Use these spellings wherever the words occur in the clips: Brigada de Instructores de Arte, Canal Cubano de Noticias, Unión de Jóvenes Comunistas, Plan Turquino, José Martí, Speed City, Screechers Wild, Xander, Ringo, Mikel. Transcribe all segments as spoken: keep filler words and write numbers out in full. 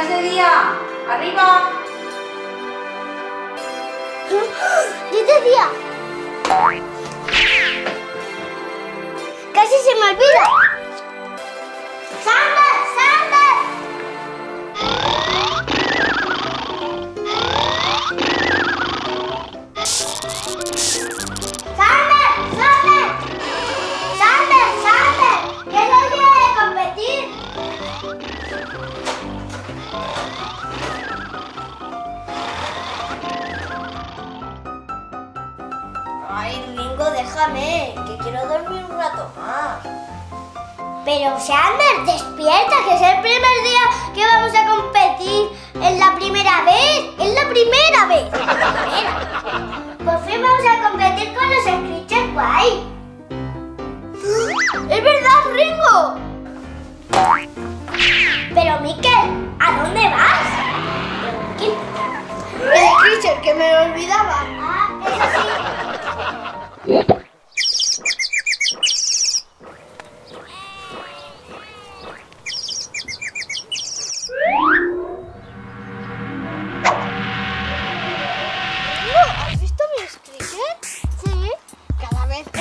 ya es de día. ¡Arriba! ¡Ya es de día! ¡Casi se me olvida! ¡Xander! ¡Xander! ¡Xander! ¡Xander! ¡Xander! ¡Xander! ¡Que no quiere competir! Ay, Ringo, déjame, que quiero dormir un rato más. Pero, Xander, despierta, que es el primer día que vamos a competir. Es la primera vez, es la primera vez. La primera. Por fin vamos a competir con los Screechers guay. ¡Es verdad, Ringo! Pero, Mikel, ¿a dónde vas? El Screecher, que me olvidaba. Ah, eso sí.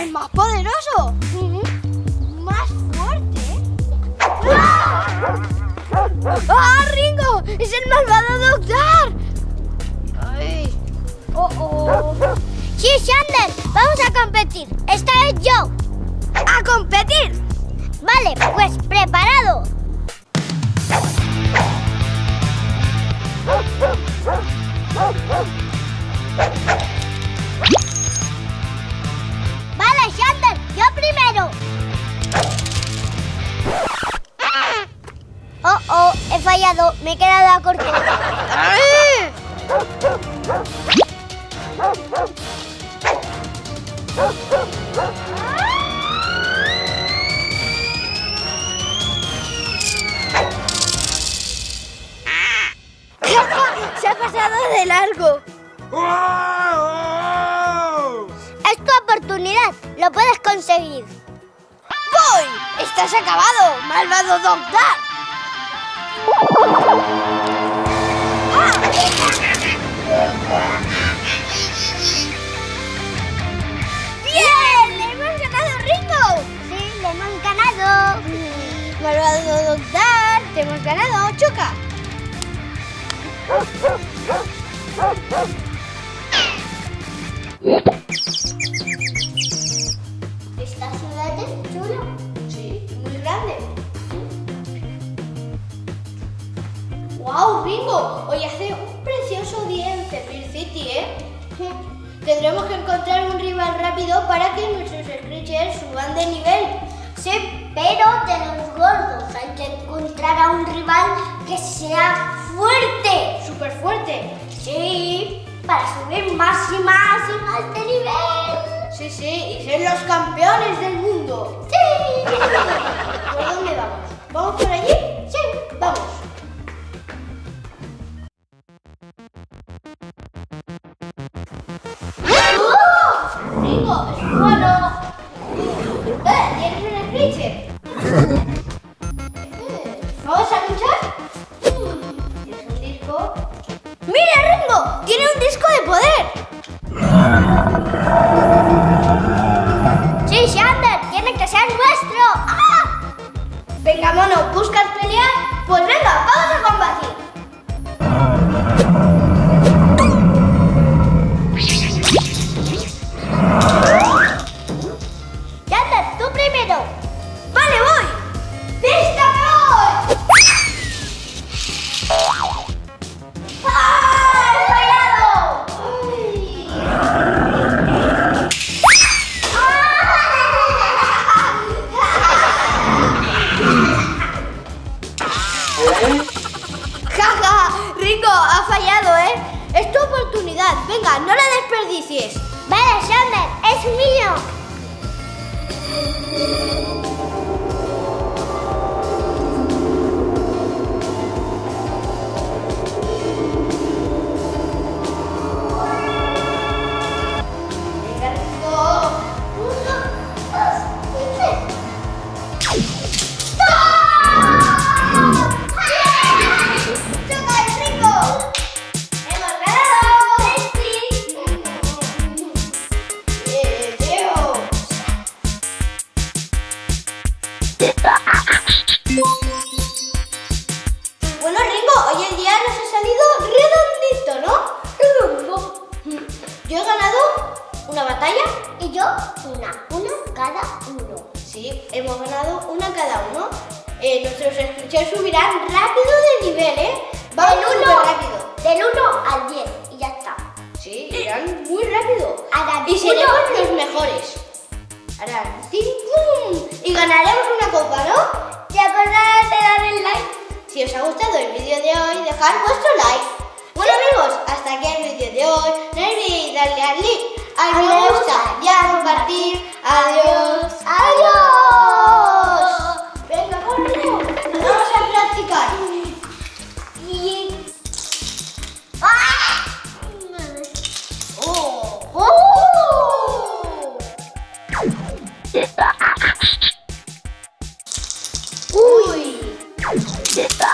¡Es más poderoso! Uh-huh. ¡Más fuerte! ¡Ah! ¡Ah, Ringo! ¡Es el malvado Doctor! ¡Ay! ¡Oh, oh! ¡Sí, Xander! ¡Vamos a competir! ¡Esta es yo! ¡A competir! Vale, pues preparado. Oh, oh, he fallado, me he quedado a corto. Se ha pasado de largo. Es tu oportunidad, lo puedes conseguir. ¡Voy! ¡Estás acabado, malvado Doctor! ¡Bien! ¡Le hemos ganado, Ringo! Sí, le hemos ganado. Malvado Doctor, te hemos ganado, choca. Esta ciudad es chula. Sí, muy grande. ¡Wow, Ringo! Hoy hace un precioso día en Speed City, ¿eh? Tendremos que encontrar un rival rápido para que nuestros Screechers suban de nivel. Sí, pero tenemos gordos. Hay que encontrar a un rival que sea fuerte. ¡Súper fuerte! Sí, para subir más y más y más de nivel. Sí, sí, y ser los campeones del mundo. ¡Sí! ¿Por dónde vamos? ¿Vamos por allí? Sí, vamos. Venga, mono, ¿buscas pelear? Pues venga, vamos a combatir. Ya andas tú primero. Vale, voy. ¡Listo, que voy! ¡Ah, he fallado! ¡Ay! Ha fallado, ¿eh? Es tu oportunidad. Venga, no la desperdicies. Vale, Xander, es mío. ¡Uno, dos, tres! Bueno, Ringo, hoy el día nos ha salido redondito, ¿no? Redondo. Yo he ganado una batalla y yo una, una cada uno. Sí, hemos ganado una cada uno. Eh, nuestros escuchas subirán rápido de nivel, ¿eh? Van del uno, rápido. Del uno al diez y ya está. Sí, irán muy rápido. Harán y seremos los mejores. Harán ¡tim, pum! Y ganaremos una copa, ¿no? Y acordaros de dar el like. Si os ha gustado el vídeo de hoy, dejad vuestro like. Bueno amigos, hasta aquí el vídeo de hoy. No olvidéis darle al like, al me gusta y a compartir. Adiós. Adiós. Venga, corremos. Vamos a practicar. Oh. Oh. Uy.